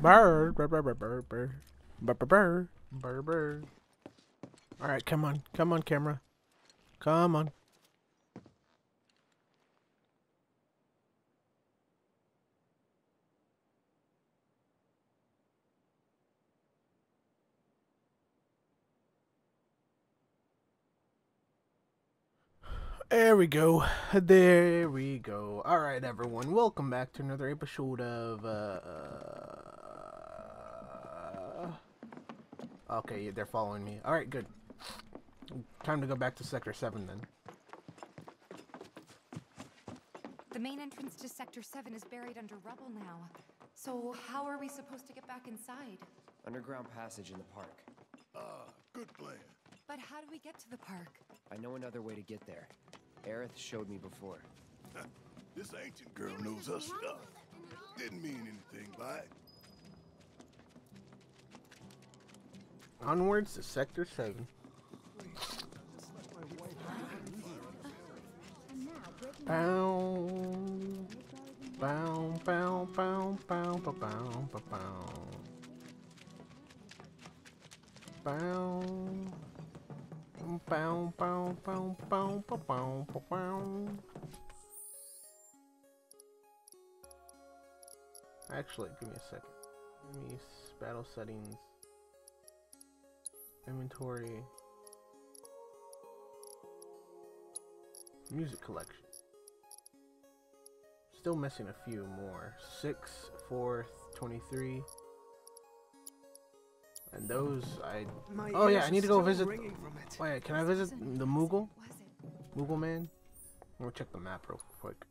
Burr, burr, burr, burr, burr, burr, burr, burr, burr, burr. All right, come on, come on, camera, come on. There we go. There we go. All right, everyone. Welcome back to another episode of. Okay, they're following me. All right, good. Time to go back to Sector 7 then. The main entrance to Sector 7 is buried under rubble now. So how are we supposed to get back inside? Underground passage in the park. Good plan. But how do we get to the park? I know another way to get there. Aerith showed me before. This ancient girl knows her stuff. Didn't mean anything by it. Onwards to Sector 7. Bow. Bow, bow, bow, bow, bow, bow, bow. Bow. Bow, bow, bow, bow, bow, bow, bow, bow. Actually, give me a second. Give me battle settings. Inventory. Music collection. Still missing a few more. 6, 4, 23. And those, I... Oh yeah, I need to go visit... Wait, can I visit the Moogle? Moogle man? I'm gonna check the map real quick.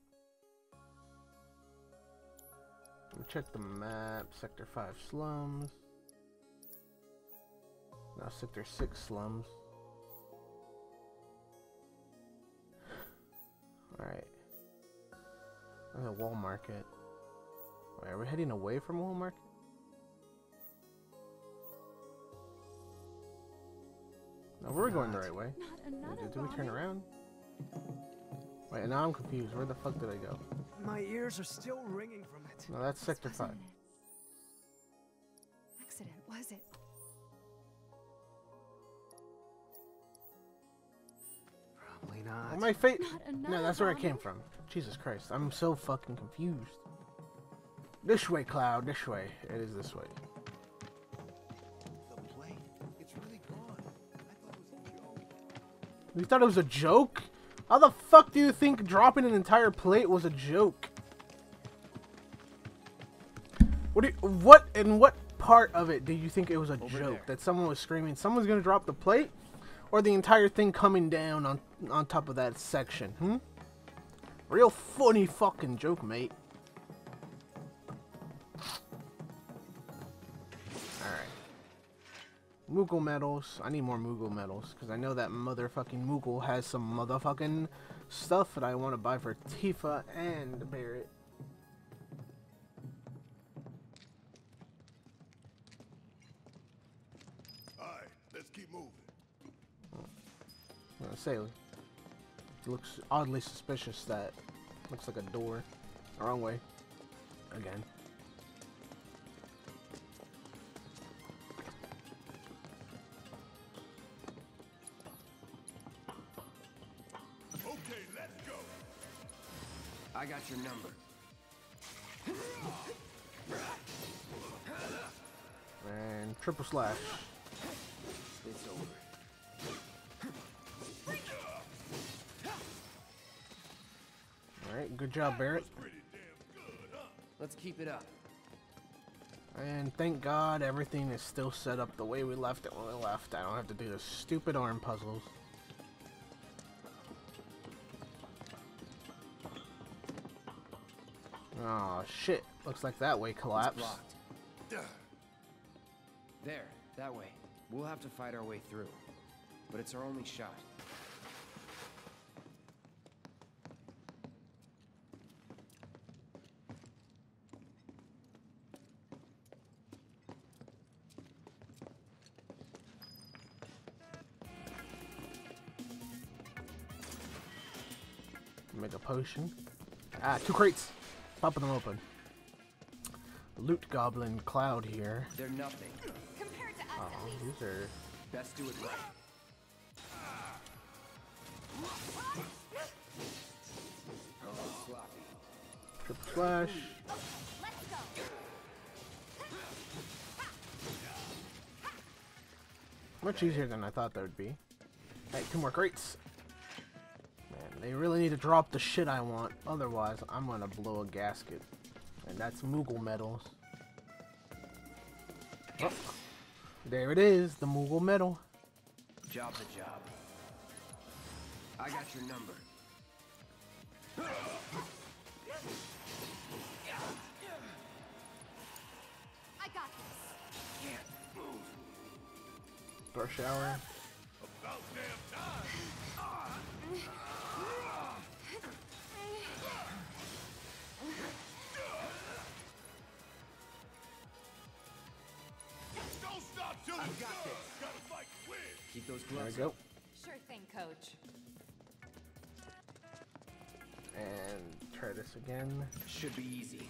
I'm gonna check the map. Sector 5 slums. Now Sector 6 slums. Alright. There's a Walmart. Wait, are we heading away from Walmart? No, we're going the right way. Did we turn around? Wait, now I'm confused. Where the fuck did I go? My ears are still ringing from it. No, that's Sector 5. Accident, was it? Probably not. Oh, my face. No, that's where I came from. Jesus Christ, I'm so fucking confused. This way, Cloud. This way. It is this way. You thought it was a joke? How the fuck do you think dropping an entire plate was a joke? What in what part of it do you think it was a joke? That someone was screaming, someone's gonna drop the plate? Or the entire thing coming down on top of that section, hmm? Real funny fucking joke, mate. Moogle medals. I need more Moogle medals because I know that motherfucking Moogle has some motherfucking stuff that I want to buy for Tifa and Barrett. Alright, let's keep moving. I'm gonna say, it looks oddly suspicious that looks like a door. Wrong way. Again. I got your number. And triple slash. It's over. Alright, good job, Barrett. Let's keep it up. And thank God everything is still set up the way we left it when we left. I don't have to do the stupid arm puzzles. Oh shit! Looks like that way collapsed. There, that way. We'll have to fight our way through, but it's our only shot. Make a potion. Ah, 2 crates. Popping them open. loot goblin Cloud here. They're nothing. Compared to us, at least. These are... Best do it right. Trip slash. Okay, let's go. Much easier than I thought that would be. Hey, two more crates. Man, they really need to drop the shit I want. Otherwise, I'm gonna blow a gasket. And that's Moogle medals. Oh, there it is, the Moogle medal. Job to job. I got your number. I got this. Can't move. Brush hour. About damn time. Don't stop till you got this. Gotta fight quick. Keep those gloves. There we go. Sure thing, coach. And try this again. Should be easy.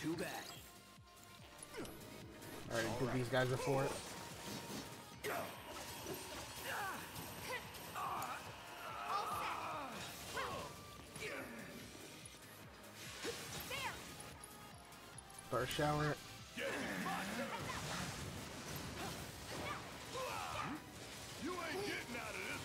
Too bad. Already did these guys before. First shower. You ain't getting out of this.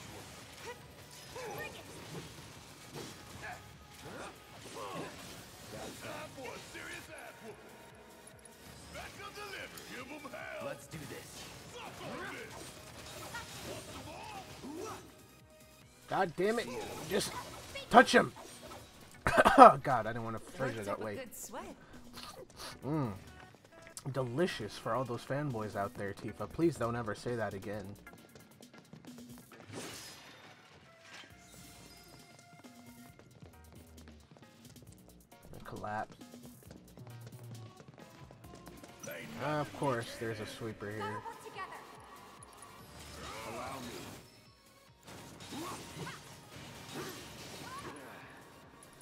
Let's do this. God damn it. Just touch him. God, I didn't want to treasure that way. Mmm. Delicious for all those fanboys out there, Tifa. Please don't ever say that again. Collapse. Of course, there's a sweeper here. Allow me.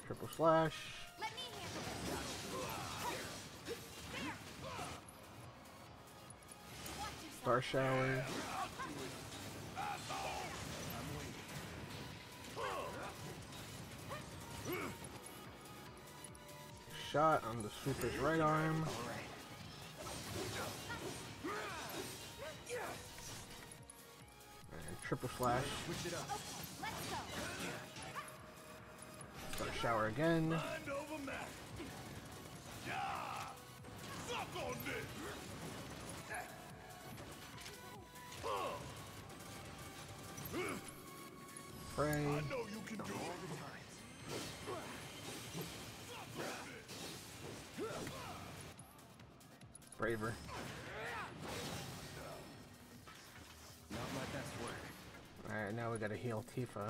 Triple slash. Let me handle it. Star shower. Shot on the sweeper's right arm. And triple slash. Start shower again. Pray. I know you can do it. Braver. Not my best work. Alright, now we gotta heal Tifa.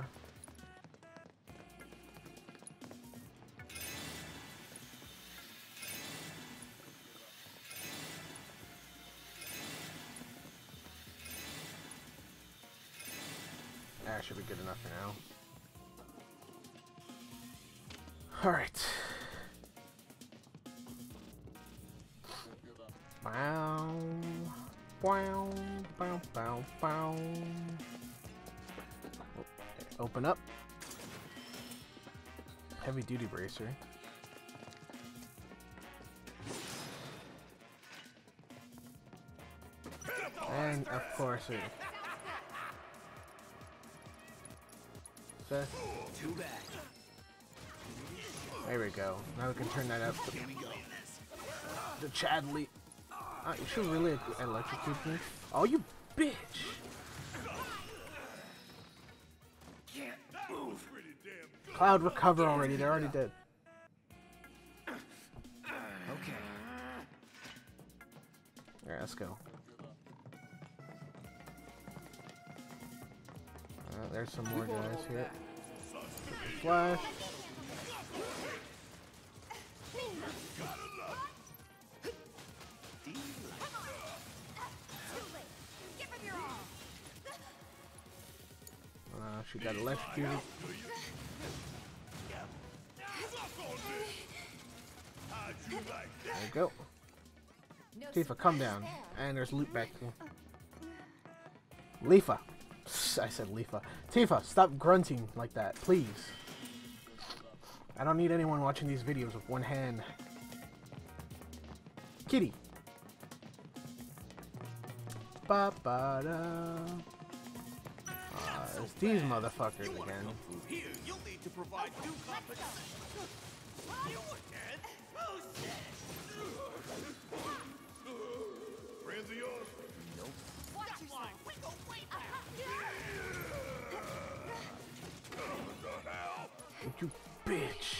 That should be good enough for now. Alright. Wow, wow, wow, wow, wow. Open up. Heavy duty bracer. And of course it. Seth. There we go. Now we can turn that up to the Chadley. You should really electrocute me. Oh, you bitch! Can't move. Cloud, recover already. They're already dead. Okay. Alright, let's go. There's some more guys here. Flash. She got electrocuted. There we go. Tifa, come down. And there's loot back here. Leafa. I said Leafa. Tifa, stop grunting like that, please. I don't need anyone watching these videos with one hand. Kitty. Ba-ba-da. It's these motherfuckers again. You bitch.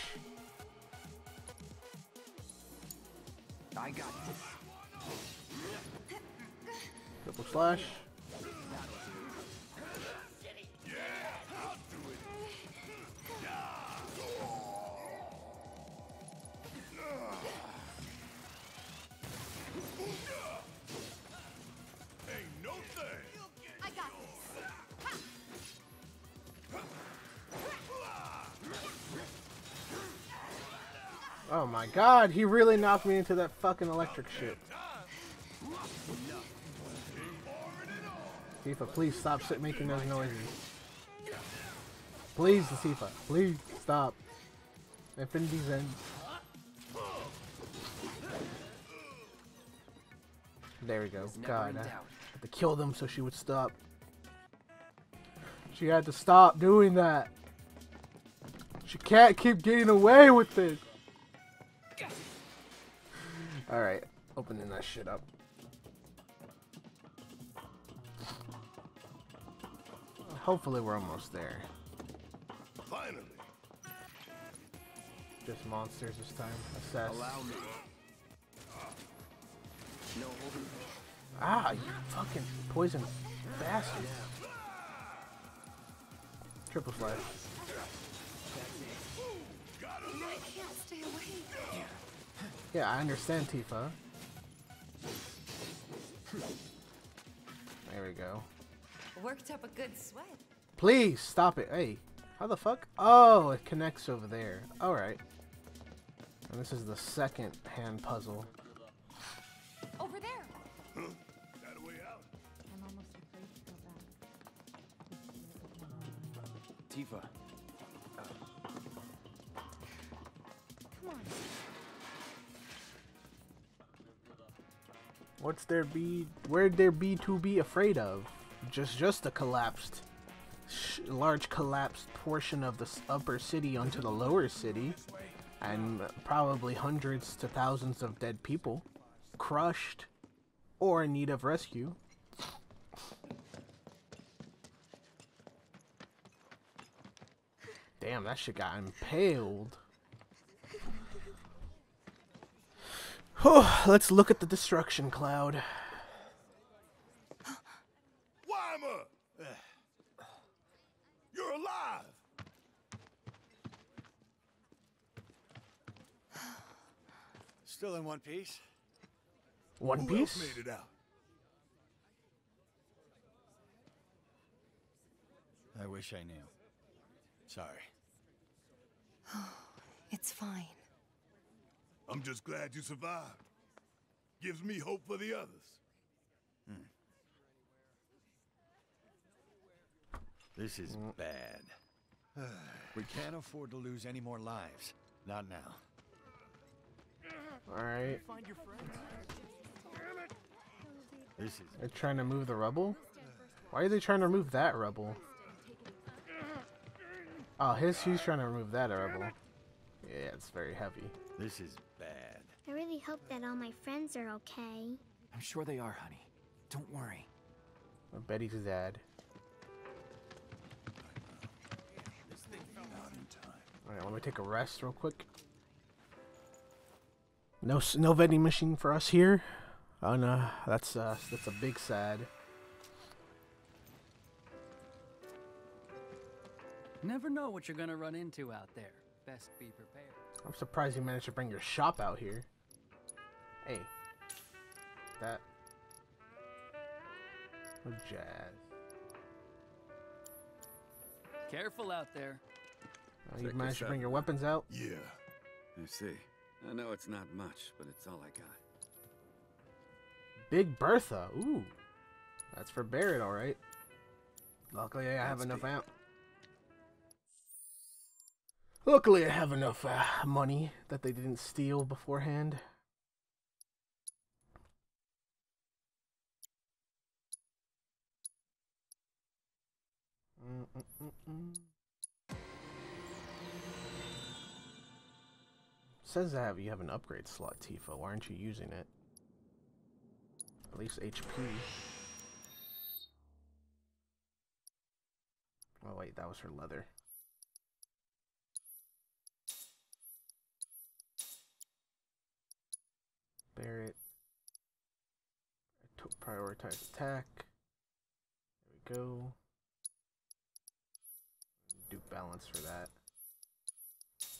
I got this. Triple slash. Oh my god, he really knocked me into that fucking electric shit. Tifa, please stop making those noises. Please, Tifa, please stop. Infinity's end. There we go. God, I had to kill them so she would stop. She had to stop doing that. She can't keep getting away with this. Alright, opening that shit up. Hopefully we're almost there. Finally. Just monsters this time. Assess. Allow me. No. Ah, you fucking poison bastard. Triple slash. I can't stay away. Yeah, I understand, Tifa. There we go. Worked up a good sweat. Please stop it. Hey, how the fuck? Oh, it connects over there. All right. And this is the second hand puzzle. Over there. Huh? Got a way out. I'm almost afraid to go back. Tifa. Come on. What's there be? Where'd there be to be afraid of? Just a collapsed, large collapsed portion of the upper city onto the lower city, and probably hundreds to thousands of dead people, crushed, or in need of rescue. Damn, that shit got impaled. Oh, let's look at the destruction, Cloud. Wymer! You're alive! Still in one piece? One piece? Who else made it out? I wish I knew. Sorry. Oh, it's fine. I'm just glad you survived. Gives me hope for the others. This is bad. We can't afford to lose any more lives. Not now. All right. They're trying to move the rubble? Why are they trying to remove that rubble? Oh, he's trying to remove that rubble. Yeah, it's very heavy. This is bad. I really hope that all my friends are okay. I'm sure they are, honey. Don't worry. I bet he's dead. Alright, let me take a rest real quick. No vending machine for us here. Oh no, that's a big sad. Never know what you're gonna run into out there. Best be prepared. I'm surprised you managed to bring your shop out here. Hey. That. Oh, jazz. Careful out there. You managed to bring your weapons out? Yeah. I see. I know it's not much, but it's all I got. Big Bertha. Ooh. That's for Barrett, all right. Luckily, I have enough out. Luckily, I have enough money that they didn't steal beforehand. Says you have an upgrade slot, Tifa. Why aren't you using it? At least HP. Oh wait, that was her leather. Barrett. Prioritize attack. There we go. Do balance for that.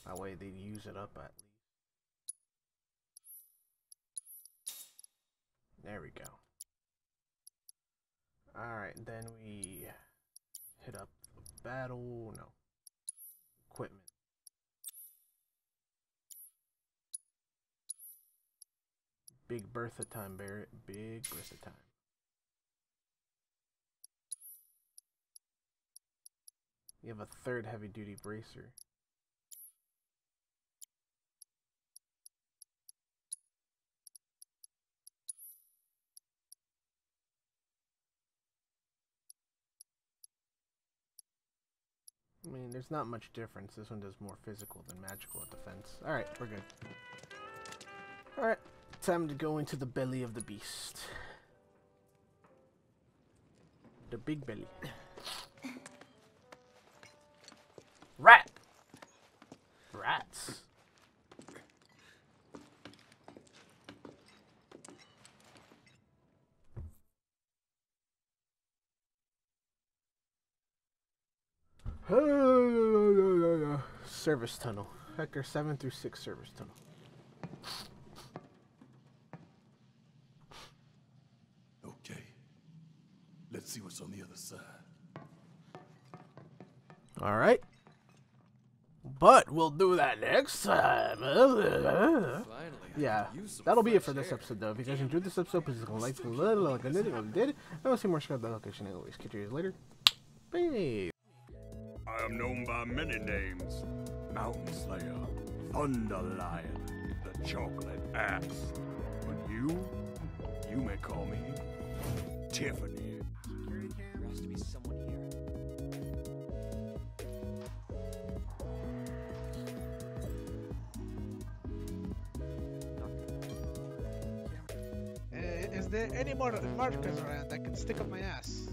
That way they'd use it up at least. There we go. Alright, then we hit up the battle. No. Equipment. Big Bertha time, Barrett. Big Bertha time. You have a third heavy-duty bracer. I mean, there's not much difference. This one does more physical than magical defense. Alright, we're good. Alright, time to go into the belly of the beast. The big belly. Rat! Rats. Service tunnel. Sector 7 through 6 service tunnel. Okay. Let's see what's on the other side. Alright. But we'll do that next time. Finally, yeah, that'll be it for this episode, though. If you guys enjoyed this episode, please like the little like I did. I will see more subscribe to the location. I always catch you guys later. Peace. I am known by many names: Mountain Slayer, Thunder Lion, the Chocolate Axe. But you may call me Tiffany. There has to be someone here. Is there any more markers around I can stick up my ass?